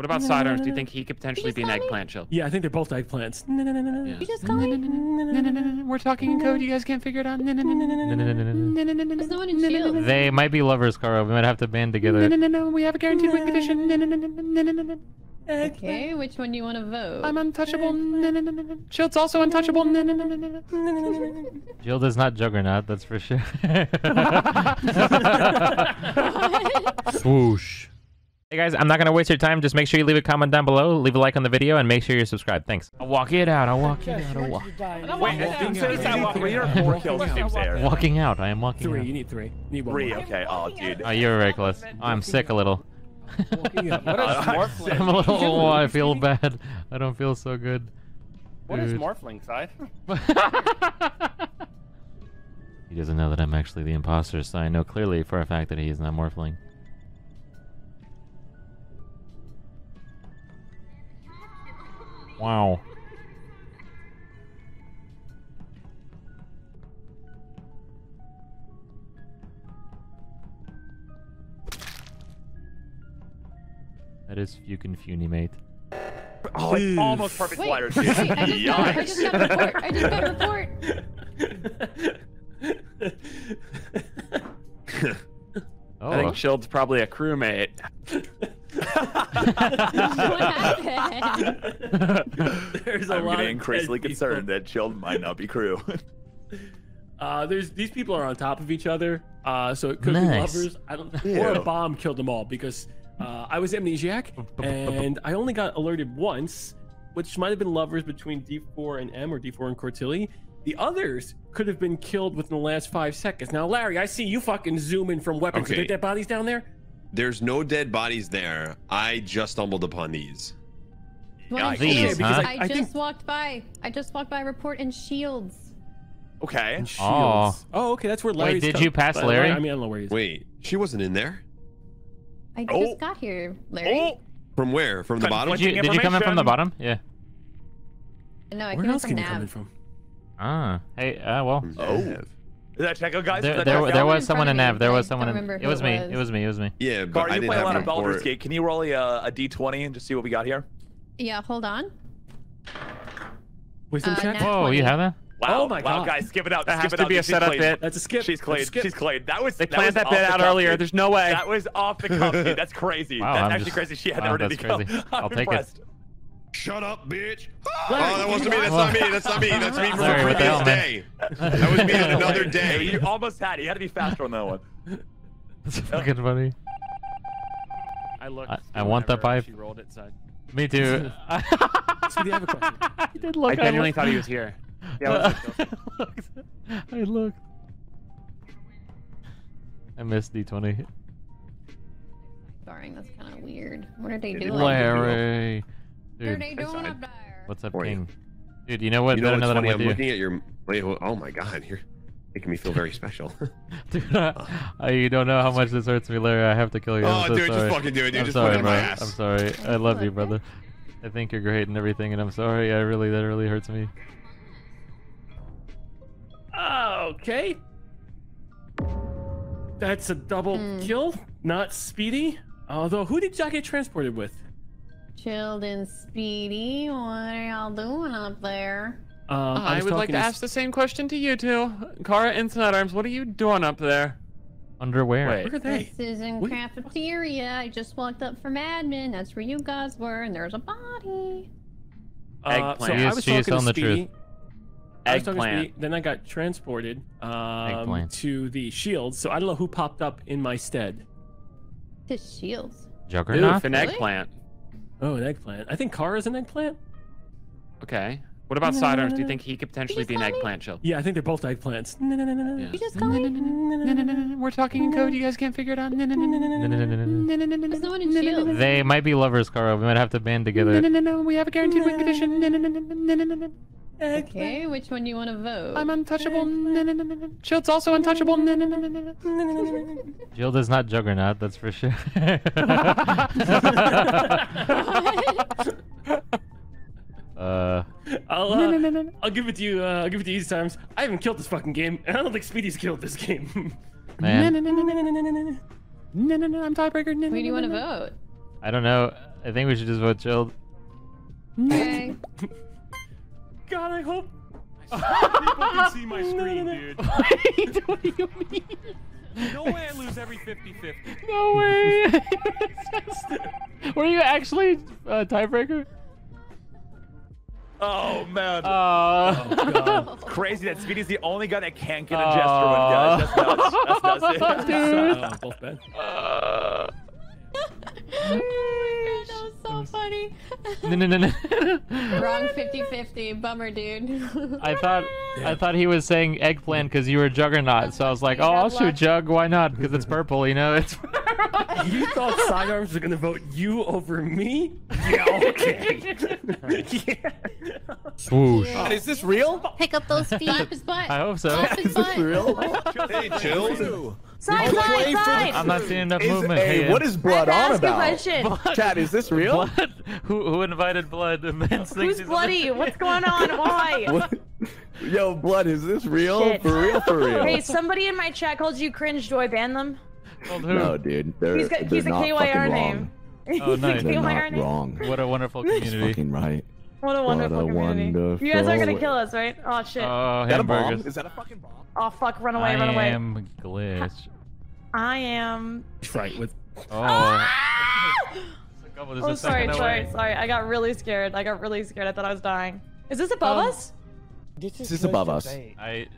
What about sidearms? Do you think he could potentially be an eggplant chill? Yeah, I think they're both eggplants. Yeah. You just call me? We're talking in code. You guys can't figure it out. There's no one in shield. They might be lovers, Carl. We might have to band together. No. We have a guaranteed win condition. Okay, which one do you want to vote? I'm untouchable. Shield's also untouchable. Shield is not Juggernaut, that's for sure. Swoosh. Hey guys, I'm not going to waste your time. Just make sure you leave a comment down below, leave a like on the video, and make sure you're subscribed. Thanks. I'll walk it out. I'll walk. Walking out. I am walking out. Three. You need three. Need one. Three. Okay. Oh, dude. Oh, you're reckless. I'm sick a little. I'm a little. Oh, I feel bad. I don't feel so good. Dude. What is Morphling, Side? He doesn't know that I'm actually the imposter, so I know clearly for a fact that he is not Morphling. Wow. That is fucking funny, mate. Oh, it's almost perfect sliders. Wait, I just got a report. Oh. I think Shield's probably a crewmate. I'm getting increasingly concerned that Chilled might not be crew. These people are on top of each other, so it could be lovers. Or a bomb killed them all because I was amnesiac and I only got alerted once, which might have been lovers between D4 and M or D4 and Cortilli. The others could have been killed within the last 5 seconds. Now, Larry, I see you fucking zoom in from weapons. Okay. Are there dead bodies down there? There's no dead bodies there. I just stumbled upon these. I just walked by. I just walked by report and shields. Okay. And shields. Oh. Oh, okay. That's where Larry's. Wait, did you pass Larry? I mean, I don't know where he's. Wait, she wasn't in there? I just got here, Larry. Oh. From where? From the bottom? Did you come in from the bottom? Yeah. No, I came in from Nav. Ah. Hey, well. Oh. Did I check out, guys? There was someone in Nav. There was someone in. It was me. It was me. It was me. Yeah, but Gar, you play a lot of Baldur's Gate. Can you roll a D20 and just see what we got here? Yeah, hold on. Wisdom check. Oh, you have that? Wow, oh my God. Wow, guys, skip it out. That has to be a setup bit. That's a skip. She's clean. She's clean. That was. They planned that bit out earlier. There's no way. That was off the cuff, dude. That's crazy. That's actually crazy. She had never done it. I'll take it. Shut up, bitch! Larry, oh, that wasn't me. That's not me. That's not me. That's me from a previous day. That was me on another day. You almost had it. You had to be faster on that one. That's fucking funny. I looked. I want that pipe. She rolled it, Side. Me too. So do you have a question? I genuinely thought he was here. Yeah. I looked. I missed D20. Darn, that's kind of weird. What are they doing? Larry. Dude, up there? What's up, King? Dude, you know what? You know, I'm looking at your. Wait, oh my God, you're making me feel very special. Dude, you don't know how much this hurts me, Larry. I have to kill you. Oh, so dude, sorry. Just fucking do it, dude. Just put it in my ass. I'm sorry. I love you, brother. I think you're great and everything, and I'm sorry. That really hurts me. Okay. That's a double kill. Not Speedy. Although, who did Jack get transported with? Chilled and Speedy, what are y'all doing up there? I would like to ask the same question to you two. Kara and SideArms, what are you doing up there? Underwear. Wait. Where are they? This is in cafeteria. I just walked up from admin. That's where you guys were, and there's a body. Eggplant. She was telling the truth. Eggplant. Then I got transported to the shields, so I don't know who popped up in my stead. To shields? Juggernaut? An eggplant. Oh, an eggplant. I think Kara's an eggplant. Okay. What about SideArms? Do you think he could potentially be an eggplant chill? Yeah, I think they're both eggplants. Yeah. You just call me? We're talking in code. You guys can't figure it out. There's no one in shield. They might be lovers, Kara. We might have to band together. No. We have a guaranteed win condition. Okay, which one do you want to vote? I'm untouchable. Shield's also untouchable. Shield is not Juggernaut, that's for sure. I'll give it to you. I'll give it to you SideArms. I haven't killed this fucking game, and I don't think Speedy's killed this game. Man. I'm tiebreaker. Who do you want to vote? I don't know. I think we should just vote chilled. Okay. God, I hope people can see my screen, dude. Wait, what do you mean? No way I lose every 50-50. No way. Were you actually a tiebreaker? Oh, man. Oh, God. Crazy that Speedy's the only guy that can't get a gesture when guys. That's nuts. That's nuts. Dude. Oh my God, that was so funny. No. Wrong 50-50. Bummer, dude. I thought he was saying eggplant because you were Juggernaut, so I was like, oh, I'll shoot Jug, why not? Because it's purple, you know? It's You thought SideArms were going to vote you over me? Yeah, okay. Yeah. Swoosh. Yeah. Is this real? Pick up those feet. I hope so. Is this real? Hey, chill. Side. I'm not seeing enough movement. Hey, what is blood on about? Chat, is this real? Blood? Who invited blood? Who's bloody? What's going on? Why? What? Yo, blood, is this real? Shit. For real, for real. Hey, somebody in my chat called you cringe. Do I ban them? Called who? No, dude. He's a KYR name. Oh, nice. They're not wrong. What a wonderful community. He's fucking right. What a wonderful community. You guys are gonna kill us, right? Oh, shit. Oh, hamburgers. Is that a fucking bomb? Oh, fuck. Run away, run away. I am glitch. I am... Right with... Oh. Oh, sorry. I got really scared. I thought I was dying. Is this above us? This is above us. Glad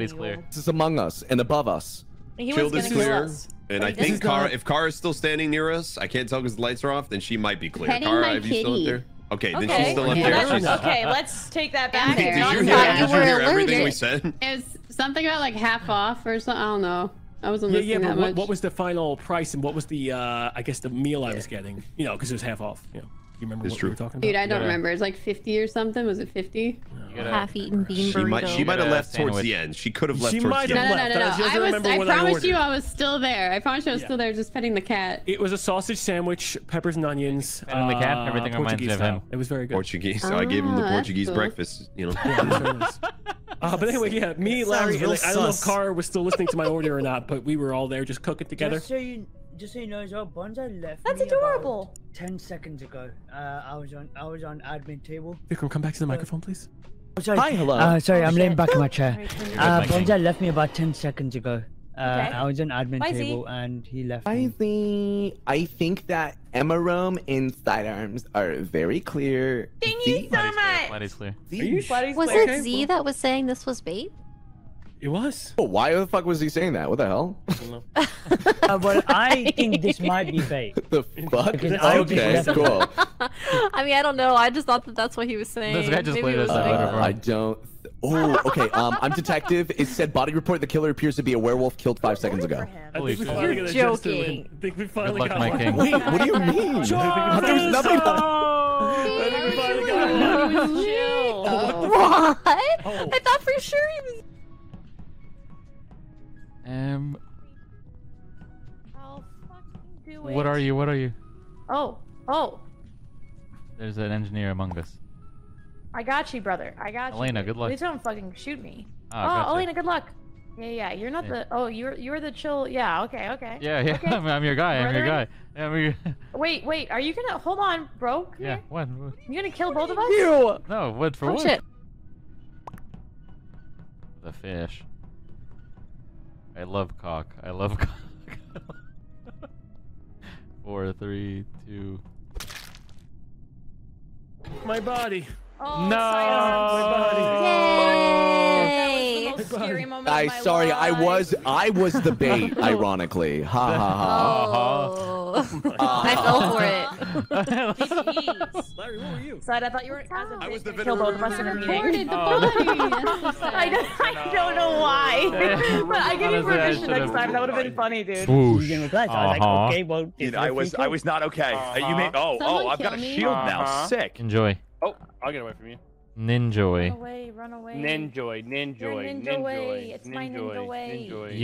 he's clear. This is among us and above us. Chilled is clear. And I think Kara, if Kara's still standing near us, I can't tell because the lights are off, then she might be clear. Kara, are you still up there? Okay, then she's still up there. Okay, let's take that back. Did you hear everything we said? It was something about like half off or something. I don't know. I wasn't listening that much. What was the final price and what was the, I guess, the meal I was getting? You know, because it was half off. You know, you remember what we were talking about? Dude, I don't remember. It's like 50 or something. Was it 50? Half-eaten bean burrito. She might have left towards the end. She could have left towards the end. No. I promise you I was still there. I promise you I was still there just petting the cat. It was a sausage sandwich, peppers and onions. Petting the cat, everything reminds me of him. It was very good. Portuguese. So I gave him the Portuguese breakfast, you know. But anyway, yeah, me, Larry, I don't know if Kara was still listening to my order or not, but we were all there just cooking together. Just so you know, as well, Bonzo left. That's adorable. 10 seconds ago, I was on admin table. Vikram, come back to the microphone, please. Oh, sorry. Hi, hello. Sorry, I'm laying back in my chair. Bonzo left me about 10 seconds ago. I was on admin table and he left me. I think that Emerome and SideArms are very clear. Thank you so much. Was it Z that was saying this was bait? It was. Oh, why the fuck was he saying that? What the hell? I don't know. Well, I think this might be bait. The fuck? Okay, cool. I mean, I don't know. I just thought that that's what he was saying. This guy just played this. I don't. Oh, okay. I'm detective. It said body report. The killer appears to be a werewolf killed 5 seconds ago. Holy shit! You're joking. I think we finally got one. Wait, what do you mean? There's nothing. I think we finally got one. What? I thought for sure he was. I'll fucking do it. What are you? Oh. There's an engineer among us. I got you, brother. I got you. Elena, good luck. Please don't fucking shoot me. Oh, Elena, good luck. Yeah. You're not the. Oh, you're the chill. Yeah. Okay. Yeah. Okay. I'm your guy. I'm your guy. Wait. Are you gonna hold on, bro? Come here. What? You gonna kill both of us? You. No. What for? What? Shit. The fish. I love cock. 4, 3, 2. My body. Oh, no. My body. Yay. That was the most scary moment of my life. I was the bait, ironically. Ha. Oh. I fell for it. Jeez. Larry, what were you? Side, I thought you were I was the kill both of us in a meeting. I don't know why. But I give you permission next time. That would have been funny, dude. Swoosh. I was not okay. You made. Oh, I've got a shield now. Sick. Enjoy. Oh, I'll get away from you. Ninjoy. Run away. Ninjoy. It's my ninja way. It is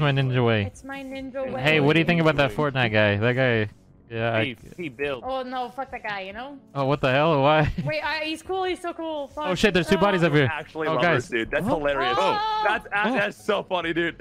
my ninja way. It's my ninja way. Hey, what do you think about that Fortnite guy? That guy, yeah. He built. Oh no, fuck that guy, you know? Oh, what the hell? Why? Wait, he's cool. He's so cool. Fuck. Oh shit, there's two bodies over here. Actually, love this dude. That's hilarious. Oh, that's so funny, dude.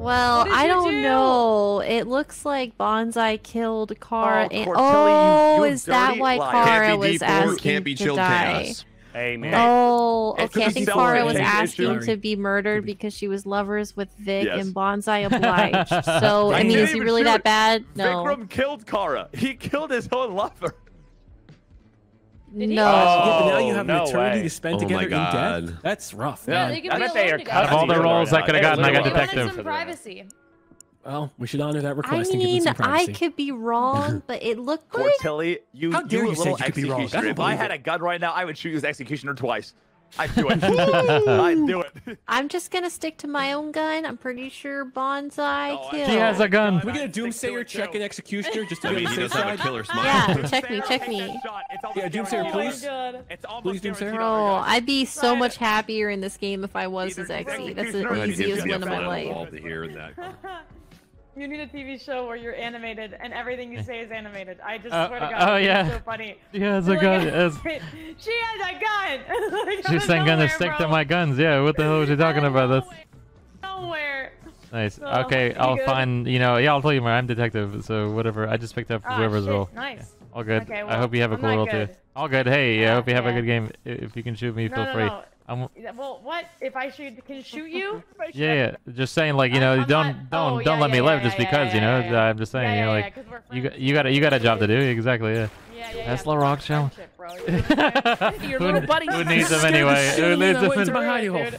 Well, I don't know. It looks like Bonsai killed Kara. Oh, is that why Kara was asking to die? Amen. Oh, okay. I think Kara was asking to be murdered because she was lovers with Vic, and Bonsai obliged. So, I mean, is he really that bad? No. Vikram killed Kara. He killed his own lover. No. Yeah, but now you have an eternity to spend together in death. That's rough. Yeah, I bet they are cut of all the roles I could have gotten. I got detective. Some privacy. Well, we should honor that request and give them some privacy. I could be wrong, but it looked like. Cortelli, you how dare you say you could be wrong? If I had a gun right now, I would shoot you as executioner twice. I'd do it. I'd do it. I'm just gonna stick to my own gun. I'm pretty sure Bonsai killed. He has a gun. We're gonna doomsayer check an executioner just to be safe. He does have a killer smile. Yeah, check me, check me. Yeah, doomsayer, please. Please, doomsayer. Oh, I'd be so much happier in this game if I was as Exy. That's the easiest win of my life. You need a TV show where you're animated and everything you say is animated. I just swear to God, it's so funny. She has a gun. She has a gun! Like, she's saying gonna stick to my guns, yeah. What the hell was she talking about? Nowhere. Nice. So, okay, I'll find, you know, yeah, I'll tell you more. I'm detective, so whatever. I just picked up whoever's role. Nice. Yeah. All good. Okay, well, I hope you have a cool role too. All good. Hey, I hope you have a good game. If you can shoot me, feel free. Well, what if I can shoot you? Yeah, yeah. Just saying, like, you know, don't let me live just because, you know. I'm just saying, you know, like, you got a job to do, exactly. Yeah. That's La Rock Challenge. Who needs them anyway? Who needs them anyway?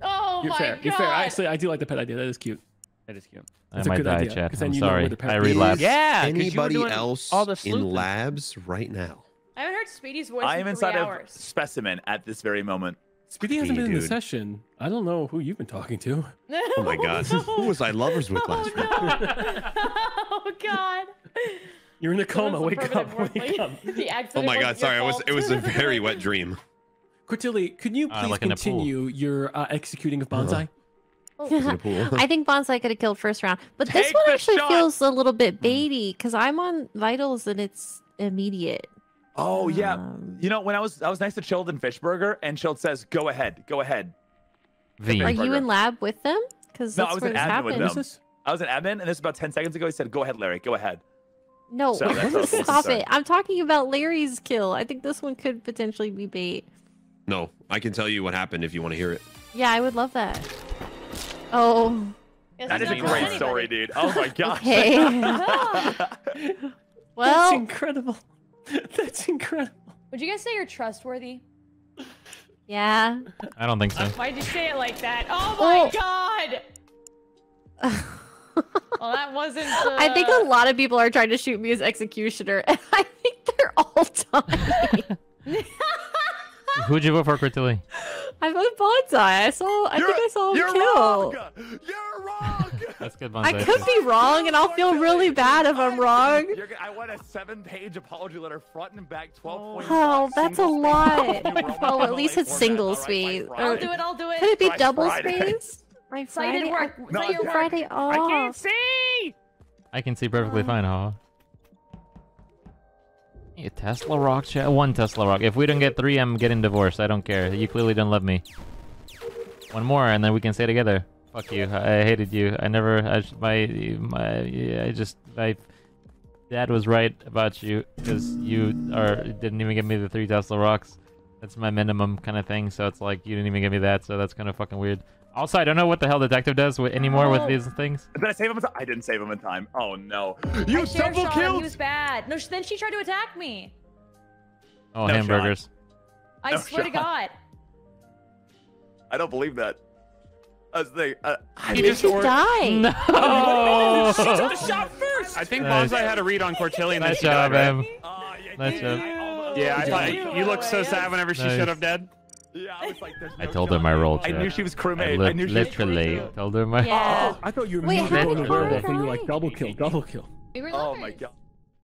Oh my God! You're fair. Actually, I do like the pet idea. That is cute. That is cute. That's a good idea. Chat. I'm sorry. I relapsed. Yeah. Anybody else in labs right now? I haven't heard Speedy's voice in 3 hours. I am inside of Specimen at this very moment. Speedy hasn't been in the session. I don't know who you've been talking to. Oh my God. Who was I lovers with last week? Oh God. You're in a coma. Wake up. Wake up. Oh my God. Sorry. It was a very wet dream. Cortilli, could you please continue your executing of Bonsai? Oh. I think Bonsai could have killed first round. But this one actually feels a little bit baity because I'm on vitals and it's immediate. Oh yeah, you know, when I was nice to Chilled and Fishburger, and Chilled says, "Go ahead, go ahead." Are you in lab with them? Because no, I was in admin with them. I was in admin, and this was about 10 seconds ago. He said, "Go ahead, Larry, go ahead." No, stop it! I'm talking about Larry's kill. I think this one could potentially be bait. No, I can tell you what happened if you want to hear it. Yeah, I would love that. Oh, that is a great story, dude. Oh my gosh. Okay. Well, that's incredible. That's incredible. Would you guys say you're trustworthy? Yeah. I don't think so. Why'd you say it like that? Oh my God! Well, that wasn't. I think a lot of people are trying to shoot me as executioner, and I think they're all dying. Who'd you vote for, Cortilli? I voted Bonsai. I think I saw him kill. Wrong. You're wrong. That's good, Bonsai. I could be wrong, and I'll feel really bad if I'm wrong. I want a 7-page apology letter, front and back, 12 points. Oh, that's a lot. Well, at least it's single space. I'll do it. I'll do it. Could it be double space? My Friday. No, your Friday off. I can't see. I can see perfectly fine. Huh? A Tesla rock chat. One Tesla rock. If we don't get 3, I'm getting divorced. I don't care. You clearly don't love me. One more, and then we can stay together. Fuck you. I hated you. I never. My dad was right about you because you didn't even give me the 3 Tesla rocks. That's my minimum kind of thing. So it's like you didn't even give me that. So that's kind of fucking weird. Also, I don't know what the hell detective does anymore with these things. Did I save him in time? I didn't save him in time. Oh no! You double killed. He was bad. No, then she tried to attack me. Oh, no hamburgers! Shot. I swear to God. I don't believe that. He just died. No. She took the shot first. I think Bonsai had a read on Cortilli. And nice job, Em. Nice job. Yeah, I thought you looked so sad whenever she showed up dead. Yeah, I was like, I told her my role. I knew she was crewmate. I knew she literally told her my. Yeah. Oh, I thought you were like double kill, double kill. Oh my God.